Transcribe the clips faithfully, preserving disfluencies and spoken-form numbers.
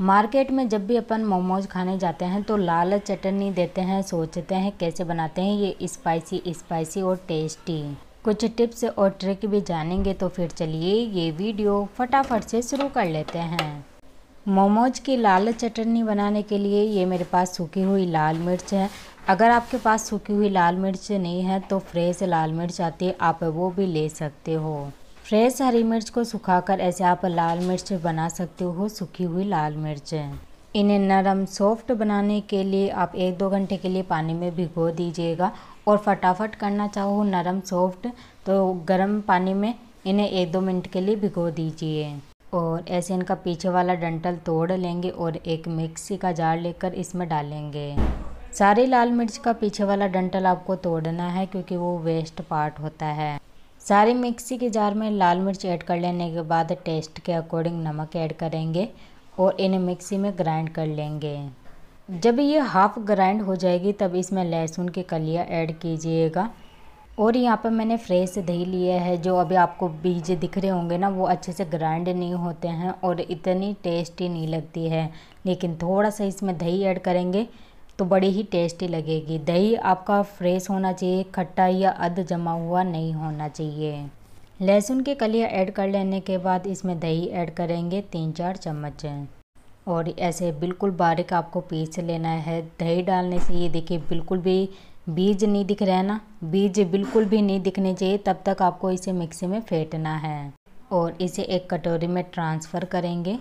Market में जब भी अपन मोमोज खाने जाते हैं तो लाल चटनी देते हैं, सोचते हैं कैसे बनाते हैं ये स्पाइसी स्पाइसी और टेस्टी। कुछ टिप्स और ट्रिक भी जानेंगे, तो फिर चलिए ये वीडियो फटाफट से शुरू कर लेते हैं। मोमोज की लाल चटनी बनाने के लिए ये मेरे पास सूखी हुई लाल मिर्च है। अगर आपके पास सूखी हुई लाल मिर्च नहीं है तो फ्रेश लाल मिर्च आती है, आप वो भी ले सकते हो। फ्रेश हरी मिर्च को सुखाकर ऐसे आप लाल मिर्च बना सकते हो, सूखी हुई लाल मिर्च। इन्हें नरम सॉफ्ट बनाने के लिए आप एक दो घंटे के लिए पानी में भिगो दीजिएगा, और फटाफट करना चाहो नरम सॉफ्ट तो गर्म पानी में इन्हें एक दो मिनट के लिए भिगो दीजिए। और ऐसे इनका पीछे वाला डंठल तोड़ लेंगे और एक मिक्सी का जार लेकर इसमें डालेंगे। सारी लाल मिर्च का पीछे वाला डंठल आपको तोड़ना है क्योंकि वो वेस्ट पार्ट होता है। सारे मिक्सी के जार में लाल मिर्च ऐड कर लेने के बाद टेस्ट के अकॉर्डिंग नमक ऐड करेंगे और इन्हें मिक्सी में ग्राइंड कर लेंगे। जब ये हाफ़ ग्राइंड हो जाएगी तब इसमें लहसुन की कलियां ऐड कीजिएगा। और यहाँ पर मैंने फ्रेश दही लिया है, जो अभी आपको बीज दिख रहे होंगे ना, वो अच्छे से ग्राइंड नहीं होते हैं और इतनी टेस्टी नहीं लगती है, लेकिन थोड़ा सा इसमें दही ऐड करेंगे तो बड़ी ही टेस्टी लगेगी। दही आपका फ्रेश होना चाहिए, खट्टा या अध जमा हुआ नहीं होना चाहिए। लहसुन की कलियां ऐड कर लेने के बाद इसमें दही ऐड करेंगे तीन चार चम्मच, और ऐसे बिल्कुल बारीक आपको पीस लेना है। दही डालने से ये देखिए बिल्कुल भी बीज नहीं दिख रहा है ना, बीज बिल्कुल भी नहीं दिखने चाहिए, तब तक आपको इसे मिक्सी में फेंटना है। और इसे एक कटोरी में ट्रांसफ़र करेंगे।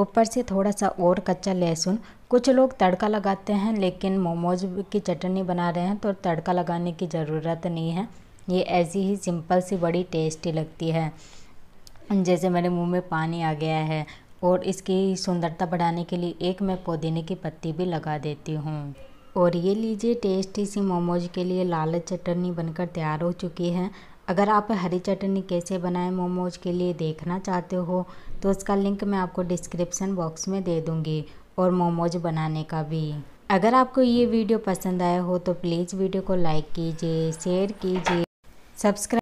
ऊपर से थोड़ा सा और कच्चा लहसुन। कुछ लोग तड़का लगाते हैं, लेकिन मोमोज की चटनी बना रहे हैं तो तड़का लगाने की ज़रूरत नहीं है, ये ऐसी ही सिंपल सी बड़ी टेस्टी लगती है। जैसे मेरे मुंह में पानी आ गया है। और इसकी सुंदरता बढ़ाने के लिए एक मैं पुदीने की पत्ती भी लगा देती हूँ। और ये लीजिए, टेस्टी सी मोमोज के लिए लाल चटनी बनकर तैयार हो चुकी है। अगर आप हरी चटनी कैसे बनाएं मोमोज के लिए देखना चाहते हो तो उसका लिंक मैं आपको डिस्क्रिप्शन बॉक्स में दे दूंगी, और मोमोज बनाने का भी। अगर आपको ये वीडियो पसंद आया हो तो प्लीज़ वीडियो को लाइक कीजिए, शेयर कीजिए, सब्सक्राइब